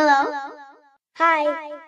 Hello? Hi.